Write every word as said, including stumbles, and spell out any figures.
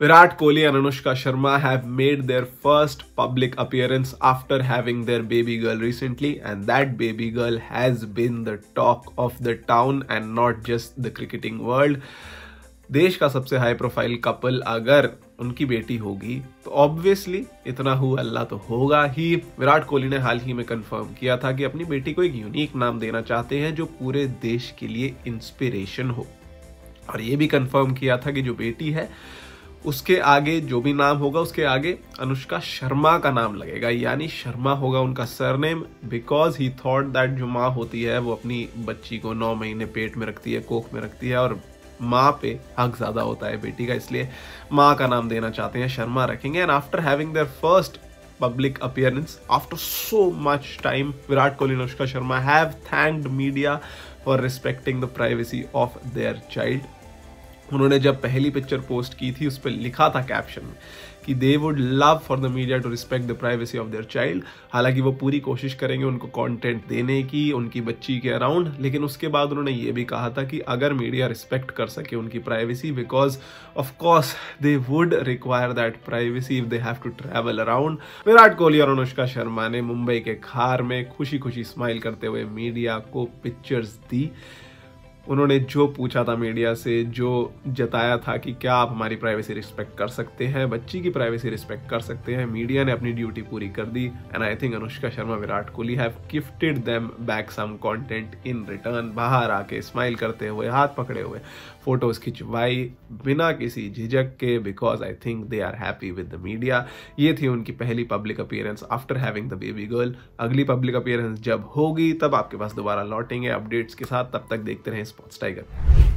Virat Kohli and Anushka Sharma have made their first public appearance after having their baby girl recently, and that baby girl has been the talk of the town and not just the cricketing world. देश का सबसे high profile couple अगर उनकी बेटी होगी तो obviously इतना हुआ अल्लाह तो होगा ही। विराट कोहली ने हाल ही में कंफर्म किया था कि अपनी बेटी को एक यूनिक नाम देना चाहते हैं जो पूरे देश के लिए इंस्पिरेशन हो, और ये भी कंफर्म किया था कि जो बेटी है उसके आगे जो भी नाम होगा उसके आगे अनुष्का शर्मा का नाम लगेगा, यानी शर्मा होगा उनका surname, because he thought that जो माँ होती है वो अपनी बच्ची को नौ महीने पेट में रखती है, कोख में रखती है, और माँ पे हक ज़्यादा होता है बेटी का, इसलिए माँ का नाम देना चाहते हैं, शर्मा रखेंगे। And after having their first public appearance after so much time, Virat Kohli and Anushka Sharma have thanked media for respecting the privacy of their child. उन्होंने जब पहली पिक्चर पोस्ट की थी उस पर लिखा था कैप्शन कि they would love for the media to respect the privacy of their child. हालांकि वो पूरी कोशिश करेंगे उनको कंटेंट देने की उनकी बच्ची के अराउंड, लेकिन उसके बाद उन्होंने ये भी कहा था कि अगर मीडिया रिस्पेक्ट कर सके उनकी privacy, because of course they would require that privacy if they have to travel around. Virat Kohli और अनुष्का शर्मा ने मुंबई के खार में खुशी खुशी स्माइल करते हुए मीडिया को पिक्चर्स दी। उन्होंने जो पूछा था मीडिया से, जो जताया था कि क्या आप हमारी प्राइवेसी रिस्पेक्ट कर सकते हैं, बच्ची की प्राइवेसी रिस्पेक्ट कर सकते हैं, मीडिया ने अपनी ड्यूटी पूरी कर दी। And I think Anushka Sharma Virat Kohli have gifted them back some content in return. बाहर आके स्माइल करते हुए, हाथ पकड़े हुए फोटोज़ खिंचवाई बिना किसी झिझक के, because I think they are happy with the media. ये थी उनकी पहली public appearance after having the baby girl. अगली पब्लिक अपीयरेंस जब होगी तब आपके पास दोबारा लौटेंगे अपडेट्स के साथ। तब तक देखते रहें स्पोर्ट्स टाइगर।